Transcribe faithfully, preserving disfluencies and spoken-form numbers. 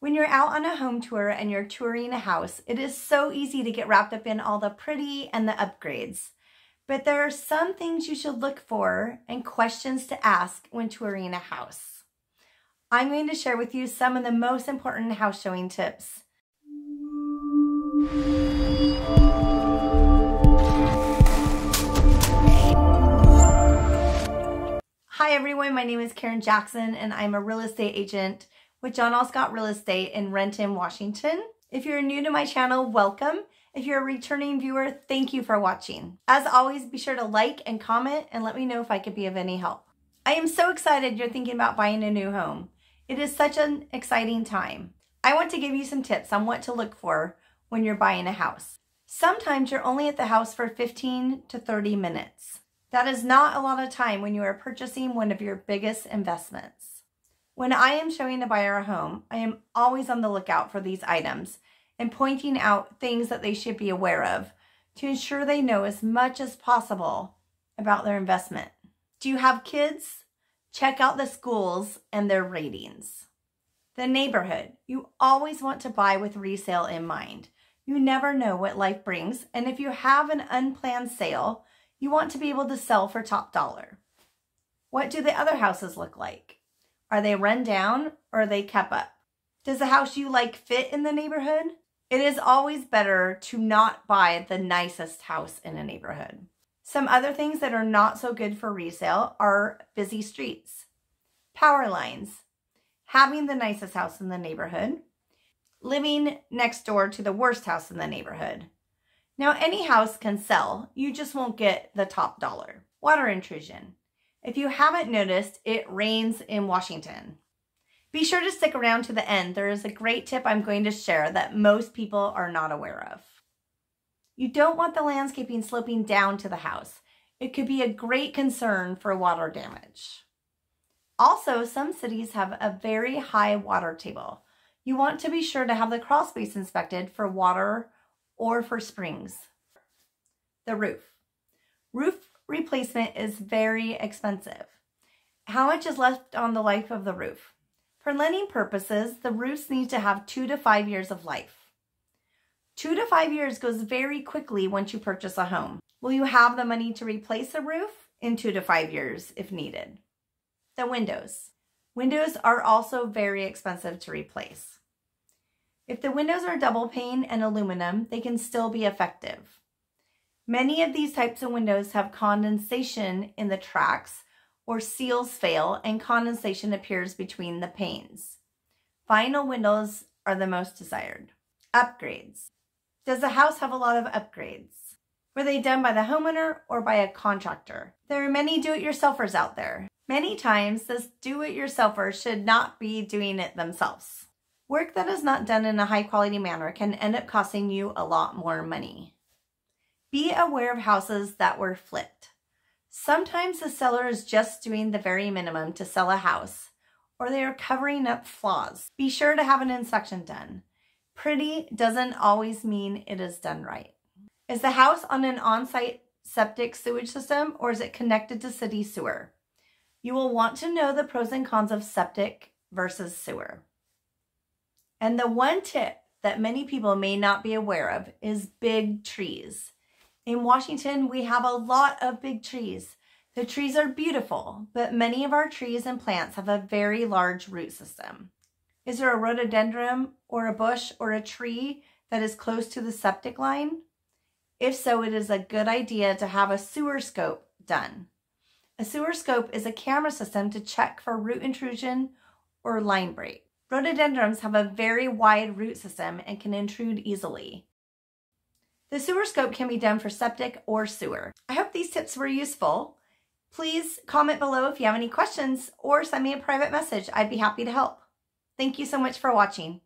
When you're out on a home tour and you're touring a house, it is so easy to get wrapped up in all the pretty and the upgrades. But there are some things you should look for and questions to ask when touring a house. I'm going to share with you some of the most important house showing tips. Hi everyone, my name is Karen Jackson and I'm a real estate agent with John L. Scott Real Estate in Renton, Washington. If you're new to my channel, welcome. If you're a returning viewer, thank you for watching. As always, be sure to like and comment and let me know if I could be of any help. I am so excited you're thinking about buying a new home. It is such an exciting time. I want to give you some tips on what to look for when you're buying a house. Sometimes you're only at the house for fifteen to thirty minutes. That is not a lot of time when you are purchasing one of your biggest investments. When I am showing a buyer a home, I am always on the lookout for these items and pointing out things that they should be aware of to ensure they know as much as possible about their investment. Do you have kids? Check out the schools and their ratings. The neighborhood. You always want to buy with resale in mind. You never know what life brings, and if you have an unplanned sale, you want to be able to sell for top dollar. What do the other houses look like? Are they run down or are they kept up? Does the house you like fit in the neighborhood? It is always better to not buy the nicest house in a neighborhood. Some other things that are not so good for resale are busy streets, power lines, having the nicest house in the neighborhood, living next door to the worst house in the neighborhood. Now, any house can sell, you just won't get the top dollar. Water intrusion. If you haven't noticed, it rains in Washington. Be sure to stick around to the end. There is a great tip I'm going to share that most people are not aware of. You don't want the landscaping sloping down to the house. It could be a great concern for water damage. Also, some cities have a very high water table. You want to be sure to have the crawl space inspected for water or for springs. The roof. Roof replacement is very expensive. How much is left on the life of the roof? For lending purposes, the roofs need to have two to five years of life. Two to five years goes very quickly once you purchase a home. Will you have the money to replace a roof in two to five years if needed? The windows. Windows are also very expensive to replace. If the windows are double pane and aluminum, they can still be effective. Many of these types of windows have condensation in the tracks, or seals fail and condensation appears between the panes. Vinyl windows are the most desired. Upgrades. Does the house have a lot of upgrades? Were they done by the homeowner or by a contractor? There are many do-it-yourselfers out there. Many times, this do-it-yourselfer should not be doing it themselves. Work that is not done in a high-quality manner can end up costing you a lot more money. Be aware of houses that were flipped. Sometimes the seller is just doing the very minimum to sell a house, or they are covering up flaws. Be sure to have an inspection done. Pretty doesn't always mean it is done right. Is the house on an on-site septic sewage system, or is it connected to city sewer? You will want to know the pros and cons of septic versus sewer. And the one tip that many people may not be aware of is big trees. In Washington, we have a lot of big trees. The trees are beautiful, but many of our trees and plants have a very large root system. Is there a rhododendron or a bush or a tree that is close to the septic line? If so, it is a good idea to have a sewer scope done. A sewer scope is a camera system to check for root intrusion or line break. Rhododendrons have a very wide root system and can intrude easily. The sewer scope can be done for septic or sewer. I hope these tips were useful. Please comment below if you have any questions or send me a private message. I'd be happy to help. Thank you so much for watching.